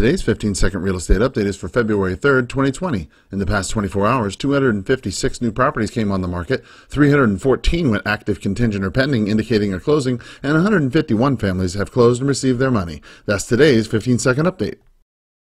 Today's 15-second real estate update is for February 3rd, 2020. In the past 24 hours, 256 new properties came on the market, 314 went active, contingent, or pending, indicating a closing, and 151 families have closed and received their money. That's today's 15-second update.